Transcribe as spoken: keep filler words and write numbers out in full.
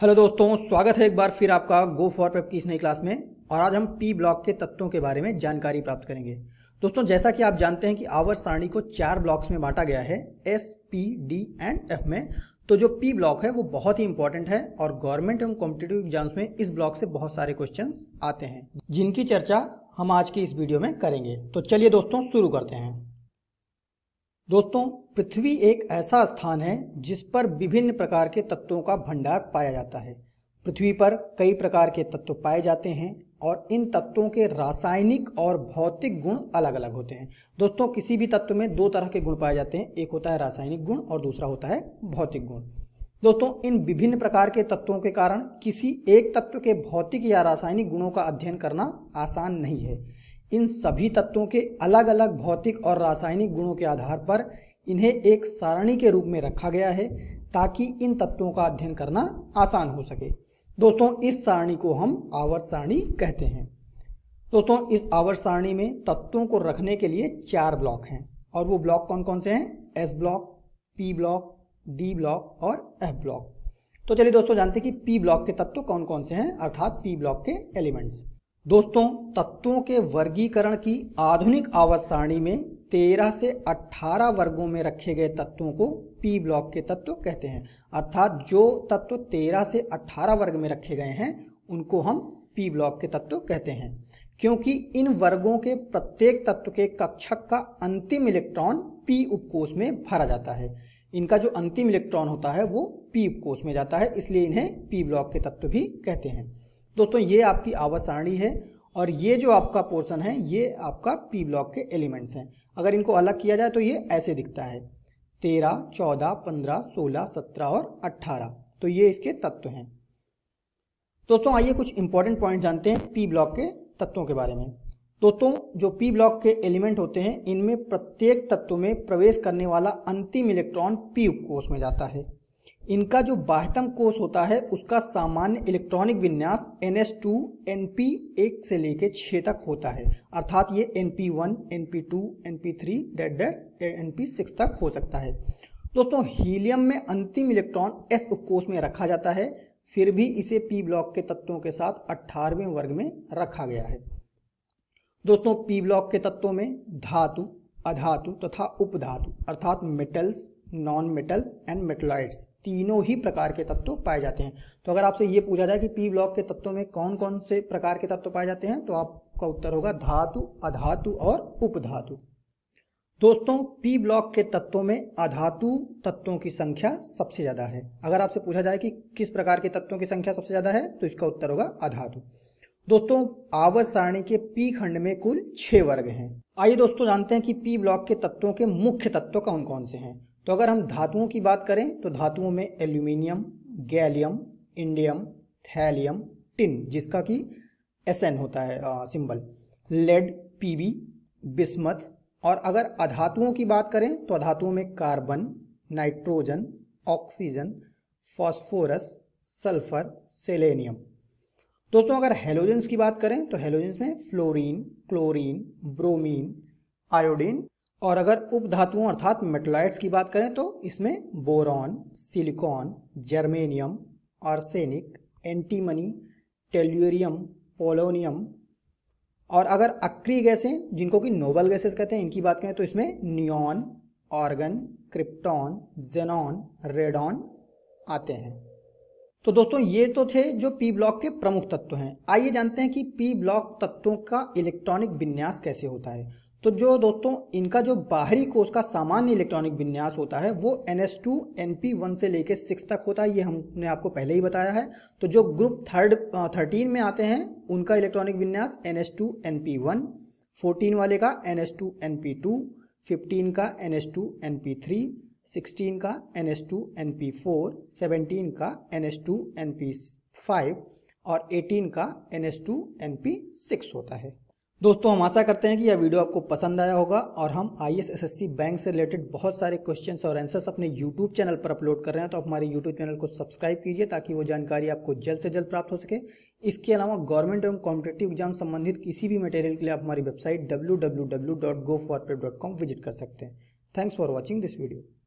Hello दोस्तों, स्वागत है एक बार फिर आपका गो फॉर प्रेप की इस नई क्लास में। और आज हम पी ब्लॉक के तत्वों के बारे में जानकारी प्राप्त करेंगे। दोस्तों, जैसा कि आप जानते हैं कि आवर्त सारणी को चार ब्लॉक्स में बांटा गया है, S, P, D and F में। तो जो पी ब्लॉक है वो बहुत ही इंपॉर्टेंट है और गवर्नमेंट एवं कॉम्पिटेटिव एग्जाम्स में इस ब्लॉक से बहुत सारे क्वेश्चन आते हैं, जिनकी चर्चा हम आज की इस वीडियो में करेंगे। तो चलिए दोस्तों शुरू करते हैं। दोस्तों, पृथ्वी एक ऐसा स्थान है जिस पर विभिन्न प्रकार के तत्वों का भंडार पाया जाता है। पृथ्वी पर कई प्रकार के तत्व पाए जाते हैं और इन तत्वों के रासायनिक और भौतिक गुण अलग अलग होते हैं। दोस्तों, किसी भी तत्व में दो तरह के गुण पाए जाते हैं, एक होता है रासायनिक गुण और दूसरा होता है भौतिक गुण। दोस्तों, इन विभिन्न प्रकार के तत्वों के कारण किसी एक तत्व के भौतिक या रासायनिक गुणों का अध्ययन करना आसान नहीं है। इन सभी तत्वों के अलग अलग भौतिक और रासायनिक गुणों के आधार पर इन्हें एक सारणी के रूप में रखा गया है ताकि इन तत्वों का अध्ययन करना आसान हो सके। दोस्तों, इस सारणी को हम आवर्त सारणी कहते हैं। दोस्तों, इस आवर्त सारणी में तत्वों को रखने के लिए चार ब्लॉक हैं और वो ब्लॉक कौन कौन से हैं? S block, P block, D block और एफ ब्लॉक। तो चलिए दोस्तों जानते हैं कि पी ब्लॉक के तत्व कौन कौन से हैं, अर्थात पी ब्लॉक के एलिमेंट्स। दोस्तों, तत्वों के वर्गीकरण की आधुनिक आवर्त सारणी में तेरह से अठारह वर्गों में रखे गए तत्वों को पी ब्लॉक के तत्व कहते हैं। अर्थात जो तत्व तेरह से अठारह वर्ग में रखे गए हैं उनको हम पी ब्लॉक के तत्व कहते हैं, क्योंकि इन वर्गों के प्रत्येक तत्व के कक्षक का अंतिम इलेक्ट्रॉन पी उपकोष में भरा जाता है। इनका जो अंतिम इलेक्ट्रॉन होता है वो पी उपकोष में जाता है, इसलिए इन्हें पी ब्लॉक के तत्व भी कहते हैं। दोस्तों, ये आपकी आवर्त सारणी है और ये जो आपका पोर्शन है ये आपका पी ब्लॉक के एलिमेंट्स हैं। अगर इनको अलग किया जाए तो ये ऐसे दिखता है, तेरह, चौदह, पंद्रह, सोलह, सत्रह और अठारह। तो ये इसके तत्व हैं। दोस्तों, आइए कुछ इंपॉर्टेंट पॉइंट जानते हैं पी ब्लॉक के तत्वों के बारे में। दोस्तों, जो पी ब्लॉक के एलिमेंट होते हैं इनमें प्रत्येक तत्व में प्रवेश करने वाला अंतिम इलेक्ट्रॉन पी उपकोष में जाता है। इनका जो बाह्यतम कोष होता है उसका सामान्य इलेक्ट्रॉनिक विन्यास n s two n p एक से लेके छह तक होता है। अर्थात ये n p one, n p two, n p three, n p six तक हो सकता है। दोस्तों, हीलियम में अंतिम इलेक्ट्रॉन एस उपकोष में रखा जाता है, फिर भी इसे पी ब्लॉक के तत्वों के साथ अठारहवें वर्ग में रखा गया है। दोस्तों, पी ब्लॉक के तत्वों में धातु, अधातु तथा उपधातु अर्थात metals, non metals and metalloids तीनों ही प्रकार के तत्व पाए जाते हैं। तो अगर आपसे ये पूछा जाए कि पी ब्लॉक के तत्वों में कौन कौन से प्रकार के तत्व पाए जाते हैं तो आपका उत्तर होगा धातु, अधातु और उपधातु। दोस्तों, पी ब्लॉक के तत्वों में अधातु तत्वों की संख्या सबसे ज्यादा है। अगर आपसे पूछा जाए कि किस प्रकार के तत्वों की संख्या सबसे ज्यादा है तो इसका उत्तर होगा अधातु। दोस्तों, आवर्त सारणी के पी खंड में कुल छह वर्ग हैं। आइए दोस्तों जानते हैं कि पी ब्लॉक के तत्वों के मुख्य तत्व कौन कौन से हैं। तो अगर हम धातुओं की बात करें तो धातुओं में aluminium, gallium, indium, thallium, tin जिसका कि एस एन होता है आ, symbol, lead, P B, bismuth. और अगर अधातुओं की बात करें तो अधातुओं में carbon, nitrogen, oxygen, phosphorus, sulphur, selenium. दोस्तों, अगर हैलोजेंस की बात करें तो हैलोजेंस में फ्लोरीन, क्लोरीन, ब्रोमीन, आयोडीन। और अगर उपधातुओं अर्थात मेटलॉइड्स की बात करें तो इसमें boron, silicon, germanium, arsenic, antimony, tellurium, polonium. और अगर अक्रिय गैसें जिनको कि नोबल गैसेस कहते हैं इनकी बात करें तो इसमें neon, argon, krypton, xenon, radon आते हैं। तो दोस्तों, ये तो थे जो पी ब्लॉक के प्रमुख तत्व हैं। आइए जानते हैं कि पी ब्लॉक तत्वों का इलेक्ट्रॉनिक विन्यास कैसे होता है। तो जो दोस्तों इनका जो बाहरी कोष का सामान्य इलेक्ट्रॉनिक विन्यास होता है वो n s two n p one से लेके सिक्स तक होता है, ये हमने आपको पहले ही बताया है। तो जो ग्रुप थर्ड थर्टीन में आते हैं उनका इलेक्ट्रॉनिक विन्यास n s two n p one, fourteen वाले का n s two n p two, fifteen का n s two n p three, sixteen का n s two n p four, seventeen का n s two n p five और eighteen का n s two n p six होता है। दोस्तों, हम आशा करते हैं कि यह वीडियो आपको पसंद आया होगा और हम I S S S C bank से रिलेटेड बहुत सारे क्वेश्चंस और आंसर्स अपने यूट्यूब चैनल पर अपलोड कर रहे हैं। तो आप हमारे यूट्यूब चैनल को सब्सक्राइब कीजिए ताकि वो जानकारी आपको जल्द से जल्द प्राप्त हो सके। इसके अलावा गवर्नमेंट एवं कॉम्पिटेटिव एग्जाम संबंधित किसी भी मटेरियल के लिए आप हमारी website W W W dot go for prep dot com visit कर सकते हैं। Thanks for watching this video.